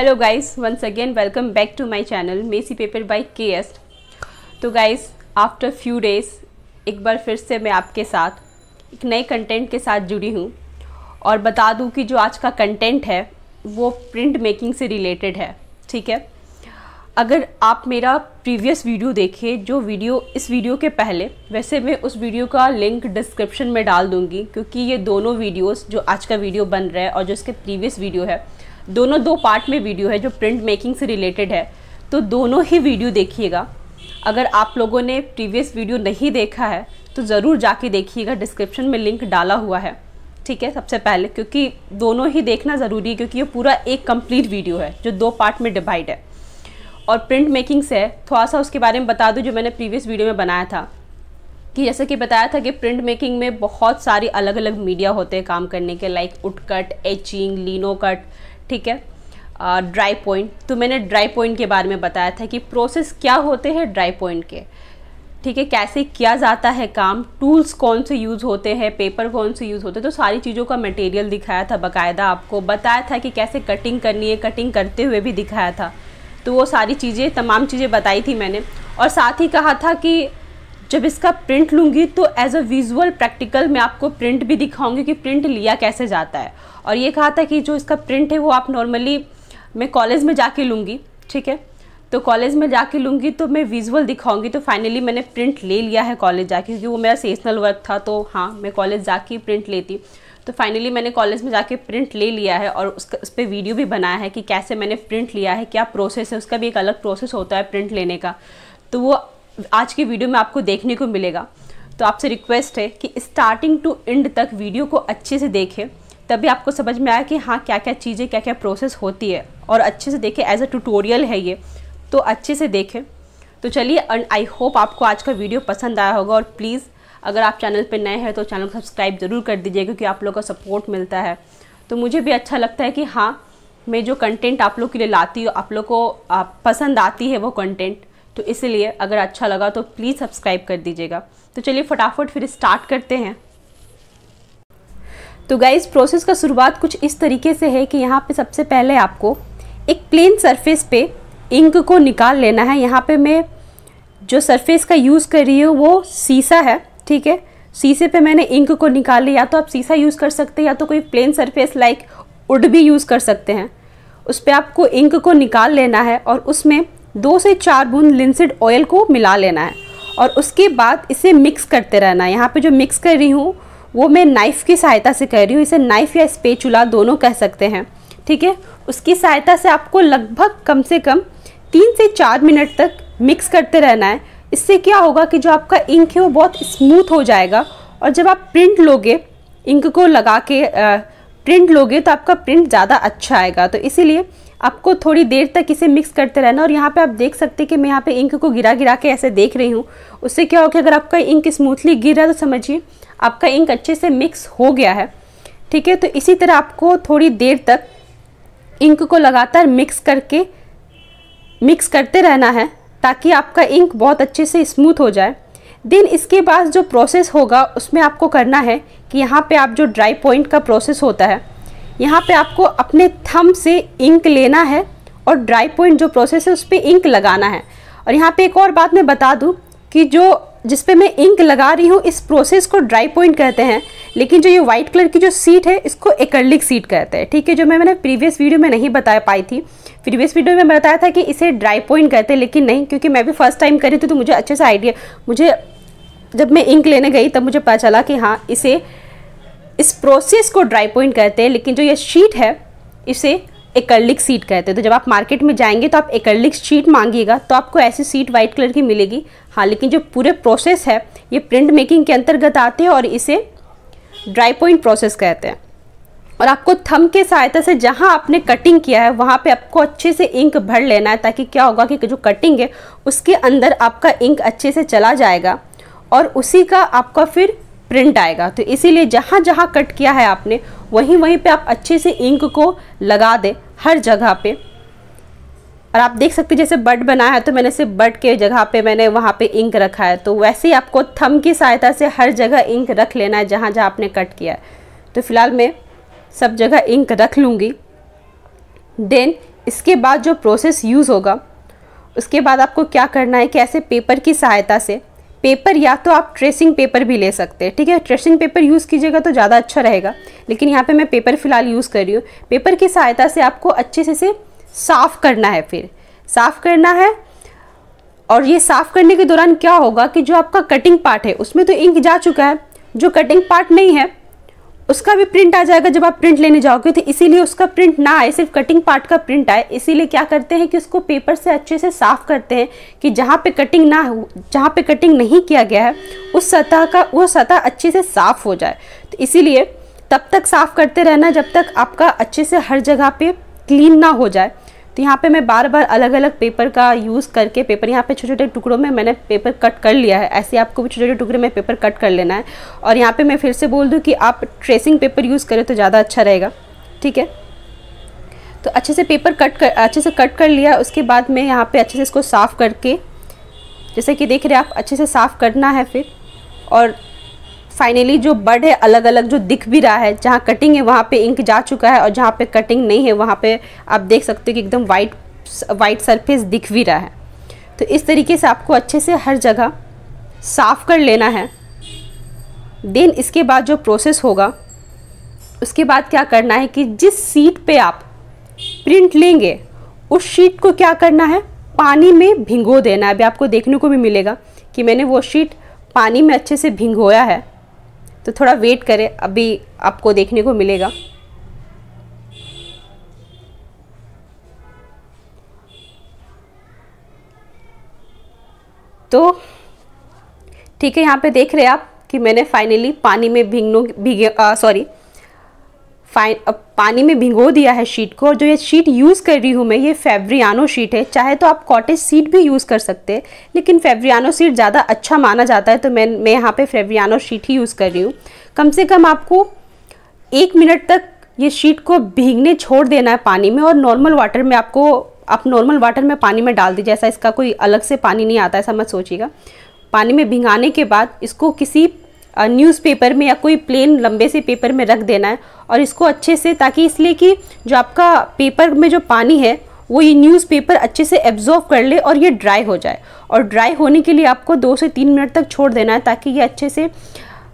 Hello guys, once again welcome back to my channel messy paper by KS. तो guys, after few days एक बार फिर से मैं आपके साथ एक नए कंटेंट के साथ जुड़ी हूँ और बता दूँ कि जो आज का कंटेंट है वो प्रिंट मेकिंग से रिलेटेड है। ठीक है, अगर आप मेरा प्रीवियस वीडियो देखे, जो वीडियो इस वीडियो के पहले, वैसे मैं उस वीडियो का लिंक डिस्क्रिप्शन में डाल दूँगी, क्योंकि ये दोनों वीडियोज़, जो आज का वीडियो बन रहा है और जो इसके प्रीवियस वीडियो है, दोनों दो पार्ट में वीडियो है जो प्रिंट मेकिंग से रिलेटेड है। तो दोनों ही वीडियो देखिएगा। अगर आप लोगों ने प्रीवियस वीडियो नहीं देखा है तो ज़रूर जाके देखिएगा, डिस्क्रिप्शन में लिंक डाला हुआ है। ठीक है, सबसे पहले, क्योंकि दोनों ही देखना ज़रूरी है, क्योंकि ये पूरा एक कंप्लीट वीडियो है जो दो पार्ट में डिवाइड है और प्रिंट मेकिंग से है। थोड़ा सा उसके बारे में बता दूँ जो मैंने प्रीवियस वीडियो में बनाया था, कि जैसे कि बताया था कि प्रिंट मेकिंग में बहुत सारी अलग अलग मीडिया होते हैं काम करने के, like wood cut, etching, lino cut, ठीक है, ड्राई पॉइंट। तो मैंने ड्राई पॉइंट के बारे में बताया था कि प्रोसेस क्या होते हैं ड्राई पॉइंट के, ठीक है, कैसे किया जाता है काम, टूल्स कौन से यूज़ होते हैं, पेपर कौन से यूज़ होते हैं। तो सारी चीज़ों का मटेरियल दिखाया था, बाकायदा आपको बताया था कि कैसे कटिंग करनी है, कटिंग करते हुए भी दिखाया था। तो वो सारी चीज़ें, तमाम चीज़ें बताई थी मैंने, और साथ ही कहा था कि जब इसका प्रिंट लूँगी तो एज अ विजुअल प्रैक्टिकल मैं आपको प्रिंट भी दिखाऊंगी कि प्रिंट लिया कैसे जाता है। और ये कहा था कि जो इसका प्रिंट है वो आप नॉर्मली, मैं कॉलेज में जाके लूँगी, ठीक है, तो कॉलेज में जाके लूँगी तो मैं विजुअल दिखाऊंगी। तो फाइनली मैंने प्रिंट ले लिया है कॉलेज जाके, क्योंकि वो मेरा सेशनल वर्क था, तो हाँ, मैं कॉलेज जाके प्रिंट लेती। तो फाइनली मैंने कॉलेज में जाके प्रिंट ले लिया है और उसका उस पर वीडियो भी बनाया है कि कैसे मैंने प्रिंट लिया है, क्या प्रोसेस है, उसका भी एक अलग प्रोसेस होता है प्रिंट लेने का। तो वो आज की वीडियो में आपको देखने को मिलेगा। तो आपसे रिक्वेस्ट है कि स्टार्टिंग टू एंड तक वीडियो को अच्छे से देखें, तभी आपको समझ में आया कि हाँ क्या क्या चीज़ें, क्या क्या प्रोसेस होती है, और अच्छे से देखें। एज अ ट्यूटोरियल है ये, तो अच्छे से देखें। तो चलिए, एंड आई होप आपको आज का वीडियो पसंद आया होगा। और प्लीज़, अगर आप चैनल पर नए हैं तो चैनल को सब्सक्राइब ज़रूर कर दीजिए, क्योंकि आप लोगों का सपोर्ट मिलता है तो मुझे भी अच्छा लगता है कि हाँ, मैं जो कंटेंट आप लोग के लिए लाती हूँ, आप लोग को पसंद आती है वो कंटेंट। तो इसलिए अगर अच्छा लगा तो प्लीज़ सब्सक्राइब कर दीजिएगा। तो चलिए फटाफट फिर स्टार्ट करते हैं। तो गाइस, प्रोसेस का शुरुआत कुछ इस तरीके से है कि यहाँ पे सबसे पहले आपको एक प्लेन सरफेस पे इंक को निकाल लेना है। यहाँ पे मैं जो सरफेस का यूज़ कर रही हूँ वो शीशा है, ठीक है, शीशे पे मैंने इंक को निकाली। या तो आप शीशा यूज़ कर सकते हैं, या तो कोई प्लेन सरफेस लाइक वुड भी यूज़ कर सकते हैं। उस पर आपको इंक को निकाल लेना है और उसमें 2 से 4 बूंद लिंसीड ऑयल को मिला लेना है और उसके बाद इसे मिक्स करते रहना है। यहाँ पे जो मिक्स कर रही हूँ वो मैं नाइफ़ की सहायता से कर रही हूँ, इसे नाइफ़ या स्पेचुला दोनों कह सकते हैं, ठीक है। उसकी सहायता से आपको लगभग कम से कम 3 से 4 मिनट तक मिक्स करते रहना है। इससे क्या होगा कि जो आपका इंक है वो बहुत स्मूथ हो जाएगा, और जब आप प्रिंट लोगे, इंक को लगा के प्रिंट लोगे, तो आपका प्रिंट ज़्यादा अच्छा आएगा। तो इसीलिए आपको थोड़ी देर तक इसे मिक्स करते रहना। और यहाँ पे आप देख सकते हैं कि मैं यहाँ पे इंक को गिरा गिरा के ऐसे देख रही हूँ। उससे क्या हो कि अगर आपका इंक स्मूथली गिर रहा है तो समझिए आपका इंक अच्छे से मिक्स हो गया है, ठीक है। तो इसी तरह आपको थोड़ी देर तक इंक को लगातार मिक्स करते रहना है, ताकि आपका इंक बहुत अच्छे से स्मूथ हो जाए। देन इसके बाद जो प्रोसेस होगा उसमें आपको करना है कि यहाँ पर आप जो ड्राई पॉइंट का प्रोसेस होता है, यहाँ पे आपको अपने थंब से इंक लेना है और ड्राई पॉइंट जो प्रोसेस है उस पर इंक लगाना है। और यहाँ पे एक और बात मैं बता दूँ कि जो जिस पे मैं इंक लगा रही हूँ इस प्रोसेस को ड्राई पॉइंट कहते हैं, लेकिन जो ये वाइट कलर की जो सीट है इसको एक्रेलिक सीट कहते हैं, ठीक है, जो मैंने प्रीवियस वीडियो में नहीं बता पाई थी। प्रीवियस वीडियो में बताया था कि इसे ड्राई पॉइंट कहते हैं, लेकिन नहीं, क्योंकि मैं भी फर्स्ट टाइम करी थी तो मुझे अच्छे से आइडिया, मुझे जब मैं इंक लेने गई तब मुझे पता चला कि हाँ, इस प्रोसेस को ड्राई पॉइंट कहते हैं, लेकिन जो ये शीट है इसे एक्रेलिक शीट कहते हैं। तो जब आप मार्केट में जाएंगे तो आप एक्रेलिक शीट मांगिएगा तो आपको ऐसी शीट वाइट कलर की मिलेगी। हाँ, लेकिन जो पूरे प्रोसेस है ये प्रिंट मेकिंग के अंतर्गत आते हैं और इसे ड्राई पॉइंट प्रोसेस कहते हैं। और आपको थंब के सहायता से जहाँ आपने कटिंग किया है वहाँ पर आपको अच्छे से इंक भर लेना है, ताकि क्या होगा कि जो कटिंग है उसके अंदर आपका इंक अच्छे से चला जाएगा और उसी का आपका फिर प्रिंट आएगा। तो इसीलिए जहाँ जहाँ कट किया है आपने वहीं वहीं पे आप अच्छे से इंक को लगा दें, हर जगह पे। और आप देख सकते हैं जैसे बर्ड बनाया है तो मैंने सिर्फ बर्ड के जगह पे मैंने वहाँ पे इंक रखा है। तो वैसे ही आपको थंब की सहायता से हर जगह इंक रख लेना है जहाँ जहाँ आपने कट किया है। तो फिलहाल मैं सब जगह इंक रख लूँगी। देन इसके बाद जो प्रोसेस यूज़ होगा उसके बाद आपको क्या करना है कि ऐसे पेपर की सहायता से, पेपर या तो आप ट्रेसिंग पेपर भी ले सकते हैं, ठीक है। ट्रेसिंग पेपर यूज़ कीजिएगा तो ज़्यादा अच्छा रहेगा, लेकिन यहाँ पे मैं पेपर फ़िलहाल यूज़ कर रही हूँ। पेपर की सहायता से आपको अच्छे से साफ़ करना है, फिर साफ़ करना है। और ये साफ़ करने के दौरान क्या होगा कि जो आपका कटिंग पार्ट है उसमें तो इंक जा चुका है, जो कटिंग पार्ट नहीं है उसका भी प्रिंट आ जाएगा जब आप प्रिंट लेने जाओगे, तो इसीलिए उसका प्रिंट ना आए, सिर्फ कटिंग पार्ट का प्रिंट आए। इसीलिए क्या करते हैं कि उसको पेपर से अच्छे से साफ़ करते हैं कि जहाँ पे कटिंग ना हो, जहाँ पे कटिंग नहीं किया गया है उस सतह का, वो सतह अच्छे से साफ़ हो जाए। तो इसीलिए तब तक साफ़ करते रहना जब तक आपका अच्छे से हर जगह पर क्लीन ना हो जाए। तो यहाँ पे मैं बार बार अलग अलग पेपर का यूज़ करके, पेपर यहाँ पे छोटे छोटे टुकड़ों में मैंने पेपर कट कर लिया है, ऐसे आपको भी छोटे छोटे टुकड़े में पेपर कट कर लेना है। और यहाँ पे मैं फिर से बोल दूँ कि आप ट्रेसिंग पेपर यूज़ करें तो ज़्यादा अच्छा रहेगा, ठीक है। तो अच्छे से पेपर अच्छे से कट कर लिया। उसके बाद मैं यहाँ पर अच्छे से इसको साफ़ करके, जैसे कि देख रहे आप, अच्छे से साफ़ करना है फिर। और फाइनली जो बर्ड है अलग अलग जो दिख भी रहा है, जहाँ कटिंग है वहाँ पे इंक जा चुका है और जहाँ पे कटिंग नहीं है वहाँ पे आप देख सकते हो कि एकदम वाइट सरफेस दिख भी रहा है। तो इस तरीके से आपको अच्छे से हर जगह साफ़ कर लेना है। देन इसके बाद जो प्रोसेस होगा उसके बाद क्या करना है कि जिस शीट पे आप प्रिंट लेंगे उस शीट को क्या करना है, पानी में भिगो देना है। अभी आपको देखने को भी मिलेगा कि मैंने वो शीट पानी में अच्छे से भिगोया है, तो थोड़ा वेट करें, अभी आपको देखने को मिलेगा। तो ठीक है, यहाँ पे देख रहे हैं आप कि मैंने फाइनली पानी में पानी में भिगो दिया है शीट को। जो ये शीट यूज़ कर रही हूँ मैं, ये फैब्रियानो शीट है। चाहे तो आप कॉटेज शीट भी यूज़ कर सकते हैं, लेकिन फैब्रियानो शीट ज़्यादा अच्छा माना जाता है, तो मैं यहाँ पे फैब्रियानो शीट ही यूज़ कर रही हूँ। कम से कम आपको 1 मिनट तक ये शीट को भीगने छोड़ देना है पानी में, और नॉर्मल वाटर में आप नॉर्मल वाटर में पानी में डाल दीजिए। ऐसा इसका कोई अलग से पानी नहीं आता है, ऐसा मत सोचिएगा। पानी में भिगाने के बाद इसको किसी न्यूज़पेपर में या कोई प्लेन लंबे से पेपर में रख देना है, और इसको अच्छे से, ताकि इसलिए कि जो आपका पेपर में जो पानी है वो ये न्यूज़पेपर अच्छे से एब्जॉर्व कर ले और ये ड्राई हो जाए। और ड्राई होने के लिए आपको 2 से 3 मिनट तक छोड़ देना है, ताकि ये अच्छे से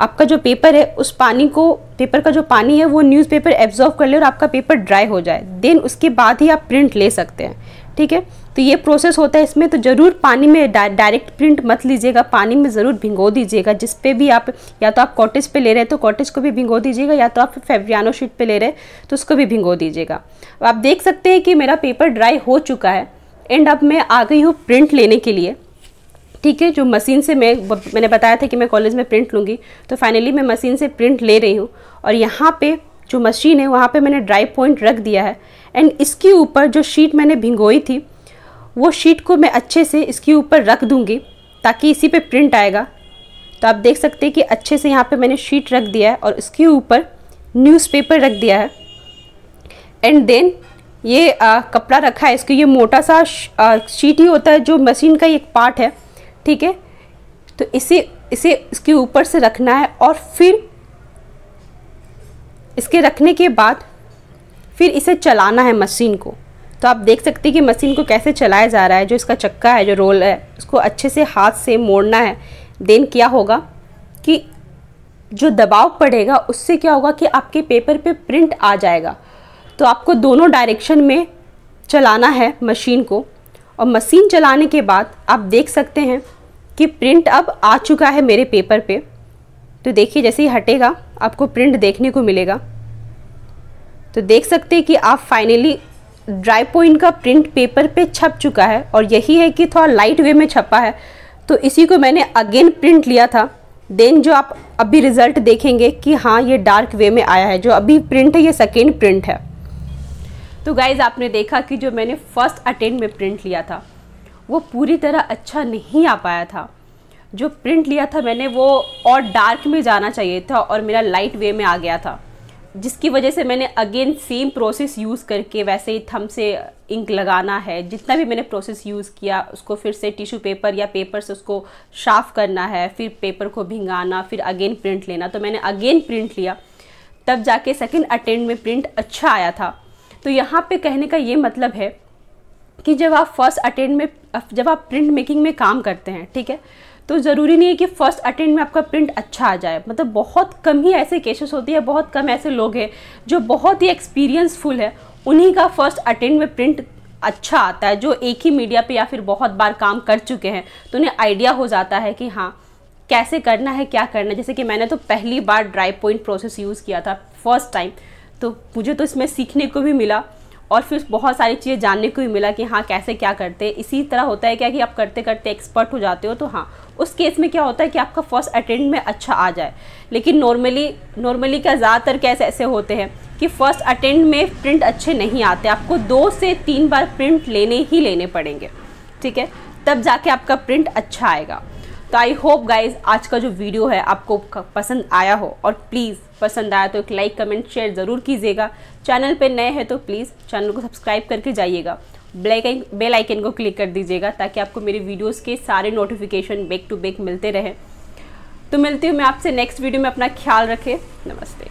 आपका जो पेपर है उस पानी को, पेपर का जो पानी है वो न्यूज़पेपर एब्जॉर्व कर ले और आपका पेपर ड्राई हो जाए। देन उसके बाद ही आप प्रिंट ले सकते हैं, ठीक है। तो ये प्रोसेस होता है इसमें। तो ज़रूर पानी में डायरेक्ट प्रिंट मत लीजिएगा, पानी में ज़रूर भिगो दीजिएगा। जिस पे भी आप, या तो आप कॉटेज पे ले रहे हैं तो कॉटेज को भी भिगो दीजिएगा, या तो आप फैब्रियानो शीट पे ले रहे हैं तो उसको भी भिगो दीजिएगा। अब आप देख सकते हैं कि मेरा पेपर ड्राई हो चुका है। एंड अब मैं आ गई हूँ प्रिंट लेने के लिए, ठीक है। जो मशीन से मैंने बताया था कि मैं कॉलेज में प्रिंट लूँगी, तो फाइनली मैं मशीन से प्रिंट ले रही हूँ। और यहाँ पर जो मशीन है वहाँ पर मैंने ड्राई पॉइंट रख दिया है। एंड इसके ऊपर जो शीट मैंने भिगोई थी वो शीट को मैं अच्छे से इसके ऊपर रख दूंगी, ताकि इसी पे प्रिंट आएगा। तो आप देख सकते हैं कि अच्छे से यहाँ पे मैंने शीट रख दिया है और इसके ऊपर न्यूज़पेपर रख दिया है। एंड देन ये कपड़ा रखा है इसको, ये मोटा सा शीट ही होता है जो मशीन का एक पार्ट है, ठीक है। तो इसे इसके ऊपर से रखना है, और फिर इसके रखने के बाद फिर इसे चलाना है मशीन को। तो आप देख सकते हैं कि मशीन को कैसे चलाया जा रहा है। जो इसका चक्का है, जो रोल है, उसको अच्छे से हाथ से मोड़ना है। देन क्या होगा कि जो दबाव पड़ेगा उससे क्या होगा कि आपके पेपर पे प्रिंट आ जाएगा। तो आपको दोनों डायरेक्शन में चलाना है मशीन को। और मशीन चलाने के बाद आप देख सकते हैं कि प्रिंट अब आ चुका है मेरे पेपर पे। तो देखिए, जैसे ही हटेगा आपको प्रिंट देखने को मिलेगा। तो देख सकते हैं कि आप फाइनली ड्राई पॉइंट का प्रिंट पेपर पे छप चुका है। और यही है कि थोड़ा लाइट वे में छपा है, तो इसी को मैंने अगेन प्रिंट लिया था। देन जो आप अभी रिज़ल्ट देखेंगे कि हाँ, ये डार्क वे में आया है। जो अभी प्रिंट है ये सेकेंड प्रिंट है। तो गाइज़, आपने देखा कि जो मैंने फर्स्ट अटेम्प्ट में प्रिंट लिया था वो पूरी तरह अच्छा नहीं आ पाया था। जो प्रिंट लिया था मैंने वो और डार्क में जाना चाहिए था, और मेरा लाइट वे में आ गया था, जिसकी वजह से मैंने अगेन सेम प्रोसेस यूज़ करके, वैसे ही थंब से इंक लगाना है, जितना भी मैंने प्रोसेस यूज़ किया उसको फिर से टिश्यू पेपर या पेपर से उसको साफ़ करना है, फिर पेपर को भिगाना, फिर अगेन प्रिंट लेना। तो मैंने अगेन प्रिंट लिया, तब जाके सेकंड अटेम्प्ट में प्रिंट अच्छा आया था। तो यहाँ पे कहने का ये मतलब है कि जब आप फर्स्ट अटेम्प्ट में, जब आप प्रिंट मेकिंग में काम करते हैं, ठीक है, तो ज़रूरी नहीं है कि फ़र्स्ट अटेम्प्ट में आपका प्रिंट अच्छा आ जाए। मतलब बहुत कम ही ऐसे केसेस होती है, बहुत कम ऐसे लोग हैं जो बहुत ही एक्सपीरियंसफुल है, उन्हीं का फर्स्ट अटेम्प्ट में प्रिंट अच्छा आता है, जो एक ही मीडिया पे या फिर बहुत बार काम कर चुके हैं, तो उन्हें आइडिया हो जाता है कि हाँ कैसे करना है, क्या करना है। जैसे कि मैंने तो पहली बार ड्राइपॉइंट प्रोसेस यूज़ किया था फर्स्ट टाइम, तो मुझे तो इसमें सीखने को भी मिला और फिर बहुत सारी चीज़ें जानने को भी मिला कि हाँ कैसे क्या करते हैं। इसी तरह होता है क्या कि आप करते करते एक्सपर्ट हो जाते हो, तो हाँ उस केस में क्या होता है कि आपका फर्स्ट अटेम्प्ट में अच्छा आ जाए। लेकिन नॉर्मली क्या ज़्यादातर केस ऐसे होते हैं कि फ़र्स्ट अटेम्प्ट में प्रिंट अच्छे नहीं आते, आपको 2 से 3 बार प्रिंट लेने ही लेने पड़ेंगे, ठीक है, तब जाके आपका प्रिंट अच्छा आएगा। तो आई होप गाइज आज का जो वीडियो है आपको पसंद आया हो, और प्लीज़ पसंद आया तो एक लाइक कमेंट शेयर ज़रूर कीजिएगा। चैनल पे नए हैं तो प्लीज़ चैनल को सब्सक्राइब करके जाइएगा, बेल आइकन को क्लिक कर दीजिएगा ताकि आपको मेरे वीडियोस के सारे नोटिफिकेशन बैक टू बैक मिलते रहें। तो मिलती हूँ मैं आपसे नेक्स्ट वीडियो में, अपना ख्याल रखें, नमस्ते।